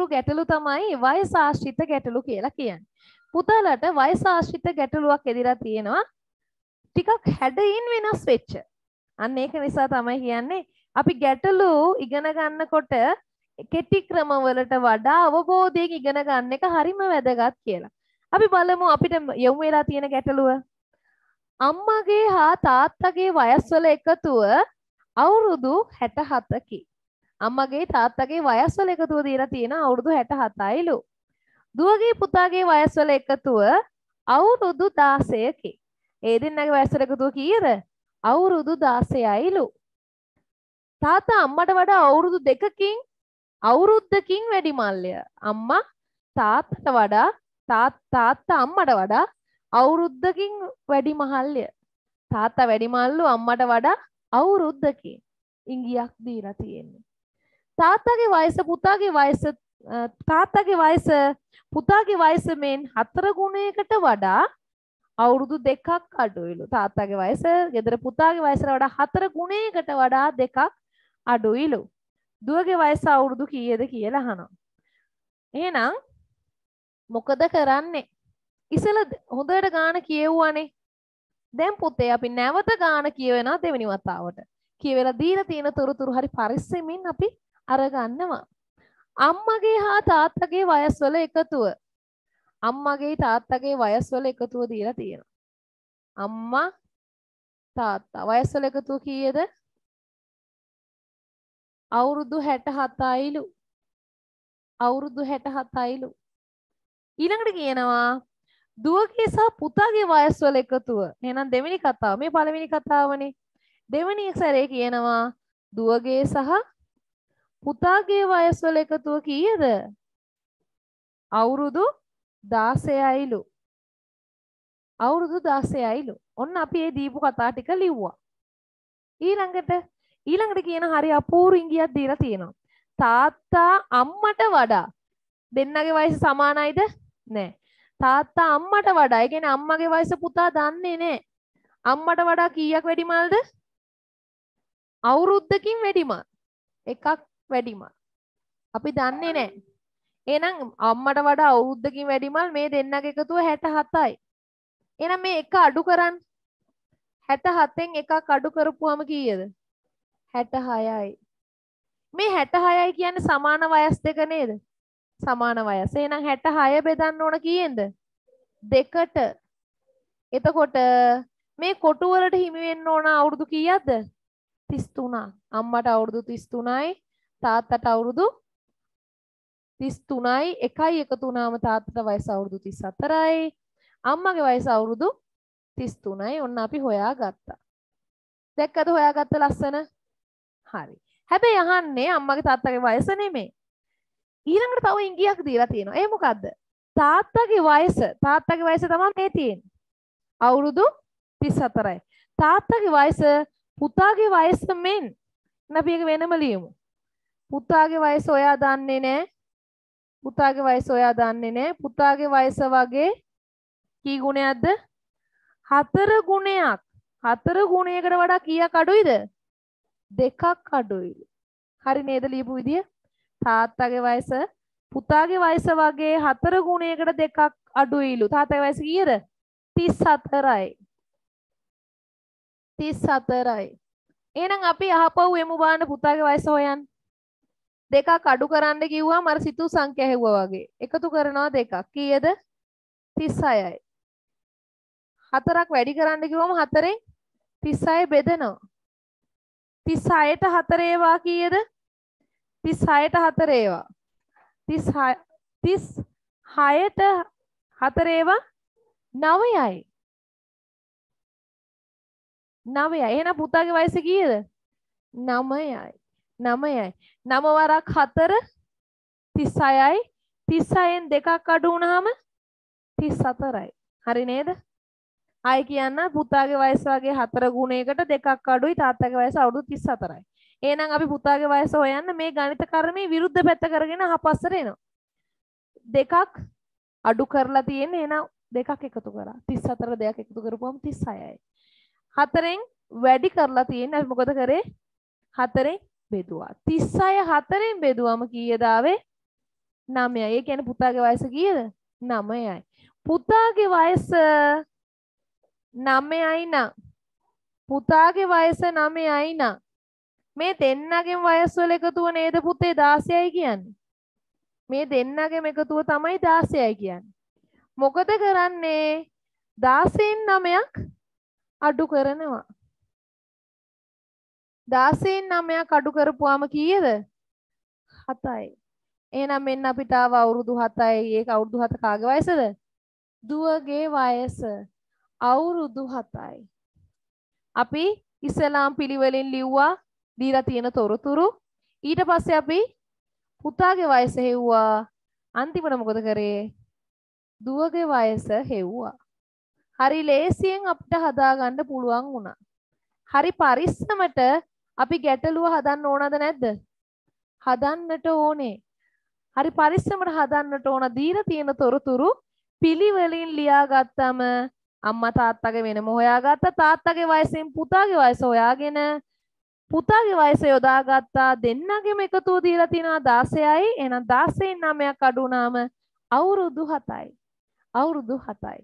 සොහොරු ගැටලු තමයි වයස ආශ්‍රිත ගැටලු කියලා කියන්නේ. පුතාලට වයස ආශ්‍රිත ගැටලුවක් එදිරා තියෙනවා. ටිකක් හැඩයින් වෙනස් වෙච්ච. අන්න ඒක නිසා තමයි කියන්නේ අපි ගැටලු ඉගෙන ගන්නකොට කෙටි ක්‍රමවලට වඩා අවබෝධයෙන් ඉගෙන ගන්න එක හරිම වැදගත් කියලා. අපි බලමු අපිට යොමු වෙලා තියෙන ගැටලුව. අම්මගේ හා තාත්තගේ වයස්වල එකතුව අවුරුදු 67කි. අම්මගේ තාත්තගේ වයස්වල එකතුව දීලා තියෙන අවුරුදු 67යිලු. දුවගේ පුතාගේ වයස්වල එකතුව අවුරුදු 16කි. ඒ දෙන්නගේ වයස්වල එකතුව කීයද? අවුරුදු 16යිලු. තාත්තා අම්මට වඩා අවුරුදු 2කින් අවුරුද්දකින් වැඩි මල්ලය. අම්මා තාත්තට වඩා තාත්තා අම්මට වඩා අවුරුද්දකින් වැඩි මහල්ය. තාත්තා වැඩිමල්ලු අම්මට වඩා අවුරුද්දකින් ඉංගියක් දීලා තියෙන්නේ. තාත්තගේ වයස පුතාගේ වයස මෙන් 4 ගුණයකට වඩා අවුරුදු 2ක් අඩුයිලු. තාත්තගේ වයස ගෙදර පුතාගේ වයසට වඩා 4 ගුණයකට වඩා 2ක් අඩුයිලු. දුවගේ වයස අවුරුදු කීයද කියලා අහනවා. එහෙනම් මොකද කරන්නේ? ඉසල හොඳට ගාන කියෙව්වනේ. දැන් පුතේ අපි නැවත ගාන කියවෙනවා දෙවෙනි වතාවට. කියවලා දීලා තියෙන තොරතුරු හරි පරිස්සමින් අපි අරගන්නවා. අම්මගේ හා තාත්තගේ වයස්වල එකතුව. අම්මගේ තාත්තගේ වයස්වල එකතුව දීලා තියෙනවා. අම්මා තාත්තා වයස්වල එකතුව කීයද? අවුරුදු 67යිලු. අවුරුදු 67යිලු. ඊළඟට කියනවා දුවගේ සහ පුතාගේ වයස්වල එකතුව. එහෙනම් දෙවෙනි කතාව. මේ පළවෙනි කතාවනේ. දෙවෙනි සැරේ කියනවා දුවගේ සහ පුතාගේ වයස්වල එකතුව කීයද? අවුරුදු 16යිලු. අවුරුදු 16යිලු. ඔන්න අපි මේ දීපු කතා ටික ලිව්වා. ඊළඟට කියන හරි අපූර්ව ඉංගියක් දීලා තියෙනවා. තාත්තා අම්මට වඩා දෙන්නගේ වයස සමානයිද? නෑ. තාත්තා අම්මට වඩා, ඒ කියන්නේ අම්මගේ වයස පුතා දන්නේ නැහැ. අම්මට වඩා කීයක් වැඩිමල්ද? අවුරුද්දකින් වැඩිමල්. එකක් වැඩිමල්. අපි දන්නේ නැහැ. එහෙනම් අම්මට වඩා අවුරුද්දකින් වැඩිමල් මේ දෙන්නගේ එකතුව 67යි. එහෙනම් මේ එක අඩු කරන්න. 67න් එකක් අඩු කරපුවාම කීයද? 66යි. මේ 66යි කියන්නේ සමාන වයස් දෙක නේද? සමාන වයස. එහෙනම් 66 බෙදන්න ඕන කීයෙන්ද? 2ට. එතකොට මේ කොටු වලට හිමි වෙන්න ඕන අවුරුදු කීයක්ද? 33ක්. අම්මට අවුරුදු 33යි, තාත්තට අවුරුදු 33යි. 1යි එකතු වුණාම තාත්තට වයස අවුරුදු 34යි, අම්මගේ වයස අවුරුදු 33යි. ඔන්න අපි හොයාගත්තා. දැක්කද හොයාගත්ත ලස්සන? හරි. හැබැයි අහන්නේ අම්මගේ තාත්තගේ වයස නෙමෙයි. ඊළඟට තව ඉංගියක් දීලා තියෙනවා. ඒ මොකද්ද? තාත්තගේ වයස තමයි මේ තියෙන්නේ. අවුරුදු 34යි. තාත්තගේ වයස පුතාගේ වයස මෙන්. අපි එක වෙනම ලියමු. පුතාගේ වයස ඔයා දන්නේ නැහැ. පුතාගේ වයස ඔයා දන්නේ නැහැ. පුතාගේ වයස වගේ කී ගුණයක්ද? 4 ගුණයක්. 4 ගුණයකට වඩා කීයක් අඩුයිද? 2ක් අඩුයි. හරි නේද ලියපු විදිය? තාත්තගේ වයස පුතාගේ වයස වගේ 4 ගුණයකට 2ක් අඩුයිලු. තාත්තගේ වයස කීයද? 34යි. 34යි. එහෙනම් අපි අහපව් එමු බාන පුතාගේ වයස හොයන්න. 2ක් අඩු කරන්න කිව්වම අර සිතුව සංඛ්‍යා හෙව්වා වගේ. එකතු කරනවා 2ක්. කීයද? 36යි. 4ක් වැඩි කරන්න කිව්වම 4ෙන් 36 බෙදනවා. 36ට 4 ඒවා කීයද? 36ට 4 ඒවා. 36ට 4 ඒවා 9යි. 9යි. එහෙනම් පුතාගේ වයස කීයද? 9යි. 9යි. 9 වරක් 4 36යි. 36න් 2ක් අඩු වුණාම 34යි. හරි නේද? ආයි කියන්න පුතාගේ වයස වගේ 4 ගුණයකට 2ක් අඩුයි තාත්තගේ වයස අවුරුදු 34යි. එහෙනම් අපි පුතාගේ වයස හොයන්න මේ ගණිත කර්මයේ විරුද්ධ පැත්ත කරගෙන අහපස්සට එනවා. 2ක් අඩු කරලා තියෙන්නේ. එහෙනම් 2ක් එකතු කරා. 34 දෙයක් එකතු කරපුවම 36යි. 4ෙන් වැඩි කරලා තියෙන්නේ. අපි මොකද කරේ? 4ෙන් බෙදුවා. 36 4ෙන් බෙදුවම කීයද ආවේ? නමයයි. ඒ කියන්නේ පුතාගේ වයස කීයද? 9යි. පුතාගේ වයස 9යි නා. පුතාගේ වයස 9යි නා. මේ දෙන්නගෙන් වයස් වල එකතුව නේද පුතේ 16යි කියන්නේ. මේ දෙන්නගෙම එකතුව තමයි 16යි කියන්නේ. මොකද කරන්නේ? 16න් 9ක් අඩු කරනවා. 16න් 9ක් අඩු කරපුවාම කීයද? 7යි. එහෙනම් මෙන්න අපිට ආව අවුරුදු 7යි. ඒක අවුරුදු 7 කාගේ වයසද? දුවගේ වයස. අවුරුදු 7යි. අපි ඉස්ලාම් පිළිවෙලින් ලිව්වා දීලා තියෙන තොරතුරු. ඊට පස්සේ අපි පුතාගේ වයස හෙව්වා. අන්තිමට මොකද කරේ? දුවගේ වයස හෙව්වා. හරි ලේසියෙන් අපිට හදාගන්න පුළුවන් වුණා. හරි පරිස්සමට අපි ගැටලුව හදන්න ඕනද නැද්ද? හදන්නට ඕනේ. හරි පරිස්සමට හදන්නට ඕන. දීලා තියෙන තොරතුරු පිළිවෙලින් ලියාගත්තම අම්මා තාත්තගේ වෙනම හොයාගත්තා, තාත්තගේ වයසෙන් පුතාගේ වයස හොයාගෙන පුතාගේ වයස යොදාගත්තා. දෙන්නගෙම එකතුව දීලා තිනා 16යි. එහෙනම් 16න් 9ක් අඩු වුණාම අවුරුදු 7යි. අවුරුදු 7යි.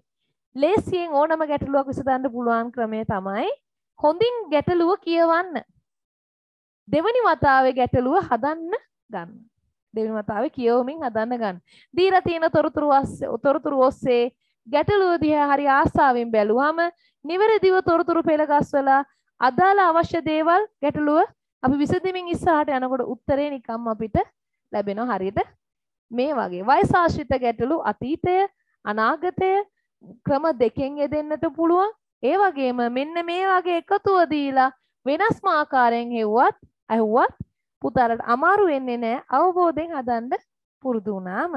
ලේසියෙන් ඕනම ගැටලුවක් විසඳන්න පුළුවන් ක්‍රමය තමයි හොඳින් ගැටලුව කියවන්න. දෙවනි වතාවේ ගැටලුව හදන්න ගන්න. දෙවෙනි වතාවේ කියවමින් හදන්න ගන්න. දීලා තියෙන තොරතුරු ඔස්සේ ගැටලුව දිහා හරි ආසාවෙන් බැලුවාම නිවැරදිව තොරතුරු පෙළගස්වලා අදාළ අවශ්‍ය දේවල් ගැටලුව අපි විසඳමින් ඉස්සරහට යනකොට උත්තරේ නිකම්ම අපිට ලැබෙනවා. හරියට මේ වගේ වයස ආශ්‍රිත ගැටලු අතීතය අනාගතය ක්‍රම දෙකෙන් යෙදෙන්නට පුළුවන්. ඒ වගේම මෙන්න මේ වගේ එකතුව දීලා වෙනස්ම ආකාරයෙන් හෙව්වත් පුතාලට අමාරු වෙන්නේ නැහැ. අවබෝධයෙන් හදන්න පුරුදු වුණාම